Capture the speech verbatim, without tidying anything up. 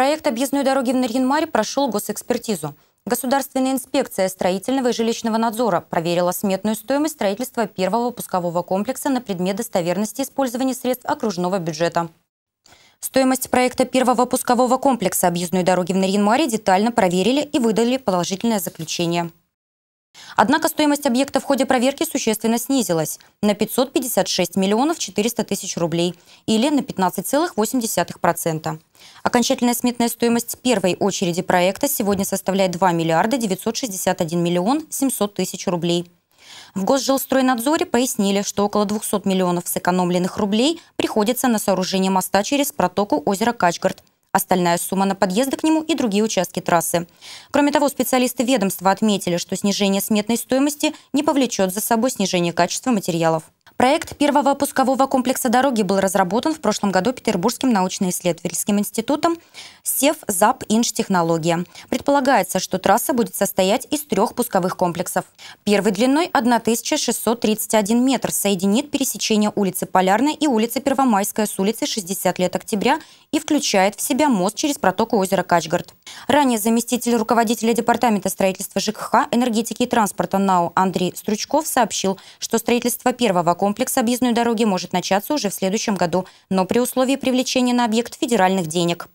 Проект объездной дороги в Нарьян-Маре прошел госэкспертизу. Государственная инспекция строительного и жилищного надзора проверила сметную стоимость строительства первого пускового комплекса на предмет достоверности использования средств окружного бюджета. Стоимость проекта первого пускового комплекса объездной дороги в Нарьян-Маре детально проверили и выдали положительное заключение. Однако стоимость объекта в ходе проверки существенно снизилась на пятьсот пятьдесят шесть миллионов четыреста тысяч рублей или на пятнадцать целых восемь десятых процента. Окончательная сметная стоимость первой очереди проекта сегодня составляет два миллиарда девятьсот шестьдесят один миллион семьсот тысяч рублей. В Госжилстройнадзоре пояснили, что около двухсот миллионов сэкономленных рублей приходится на сооружение моста через протоку озера Качгард. Остальная сумма на подъезды к нему и другие участки трассы. Кроме того, специалисты ведомства отметили, что снижение сметной стоимости не повлечет за собой снижение качества материалов. Проект первого пускового комплекса дороги был разработан в прошлом году Петербургским научно-исследовательским институтом «Зап технология». Предполагается, что трасса будет состоять из трех пусковых комплексов. Первый длиной тысяча шестьсот тридцать один метр соединит пересечение улицы Полярной и улицы Первомайская с улицей шестьдесят лет октября и включает в себя мост через протоку озера Качгард. Ранее заместитель руководителя департамента строительства ЖКХ, энергетики и транспорта НАО Андрей Стручков сообщил, что строительство первого комплекса Комплекс объездной дороги может начаться уже в следующем году, но при условии привлечения на объект федеральных денег.